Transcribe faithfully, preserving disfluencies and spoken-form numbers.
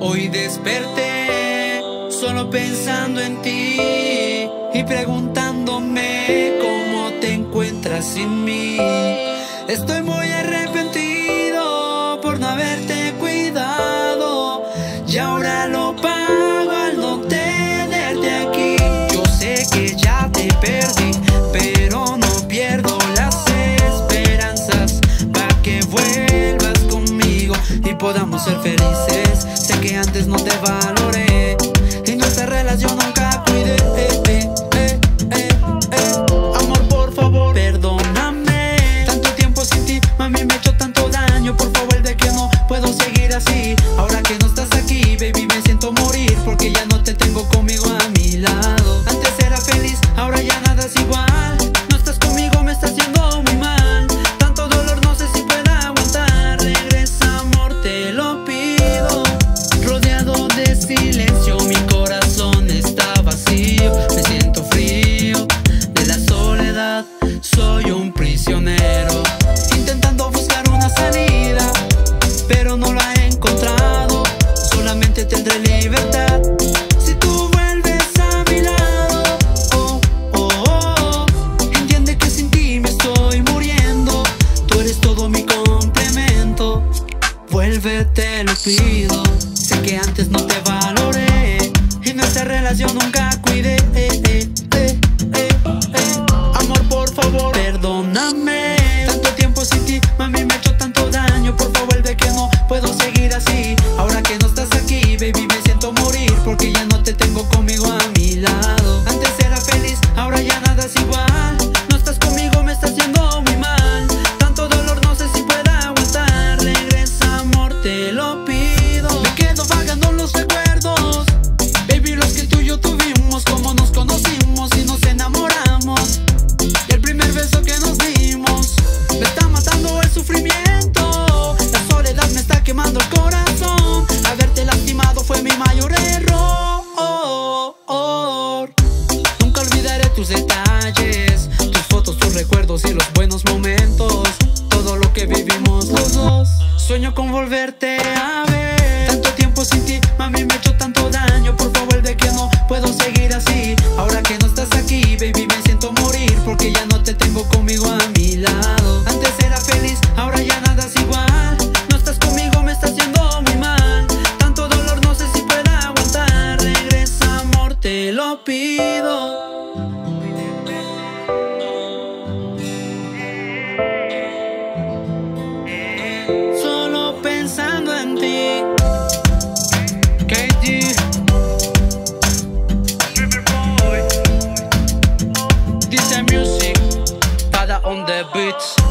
Hoy desperté solo pensando en ti y preguntándome cómo te encuentras sin mí. Estoy muy arrepentido por no haberte cuidado y ahora lo pago al no tenerte aquí. Yo sé que ya te perdí, pero no pierdo las esperanzas para que vuelvas conmigo y podamos ser felices. Sé que antes no te valoré y nuestra relación nunca cuidé. Eh, eh, eh, eh, eh. Amor, por favor, perdóname. Tanto tiempo sin ti, mami, me he hecho tanto daño. Por favor, de que no puedo seguir así. Ahora que no estás aquí, baby, me siento morir porque ya no te tengo conmigo a mi lado. Antes era feliz, ahora ya nada es igual. No estás conmigo, me está haciendo muy mal. Tanto dolor, no sé si pueda aguantar. Regresa, amor, te lo pido. Rodeado de silencio, mi corazón está vacío. Me siento frío de la soledad, soy un prisionero. Intentando buscar una salida, pero no la he encontrado. Solamente tendré libertad si tú vuelves a mi lado. Oh, oh, oh, oh. Entiende que sin ti me estoy muriendo. Tú eres todo mi complemento. Vuelve, te lo pido. Sé que antes no te valoré y nuestra relación nunca cuidé. eh, eh, eh, eh, eh. Amor, por favor, perdóname. Tanto tiempo sin ti, mami, me he hecho tanto daño. Por favor, de que no puedo seguir así. Ahora que no estás aquí, baby, me siento morir porque ya no te tengo conmigo a mi lado. Antes era feliz, ahora ya nada es igual. No estás conmigo, me está haciendo muy mal. Tanto dolor, no sé si pueda aguantar. Regresa, amor, te lo pido. Vagando los recuerdos, baby, los que tú y yo tuvimos, cómo nos conocimos y nos enamoramos, y el primer beso que nos dimos. Me está matando el sufrimiento, la soledad me está quemando el corazón. Haberte lastimado fue mi mayor error. Nunca olvidaré tus detalles, tus fotos, tus recuerdos y los buenos momentos, todo lo que vivimos los dos. Sueño con volverte a ver. Sin ti, mami, me he hecho tanto daño. Por favor, de que no puedo seguir así. Ahora que no estás aquí, baby, me siento morir porque ya no te tengo conmigo a mi lado. Antes era feliz, ahora ya nada es igual. No estás conmigo, me está haciendo muy mal. Tanto dolor, no sé si pueda aguantar. Regresa, amor, te lo pido. Solo pensando en ti. Fada on the beat.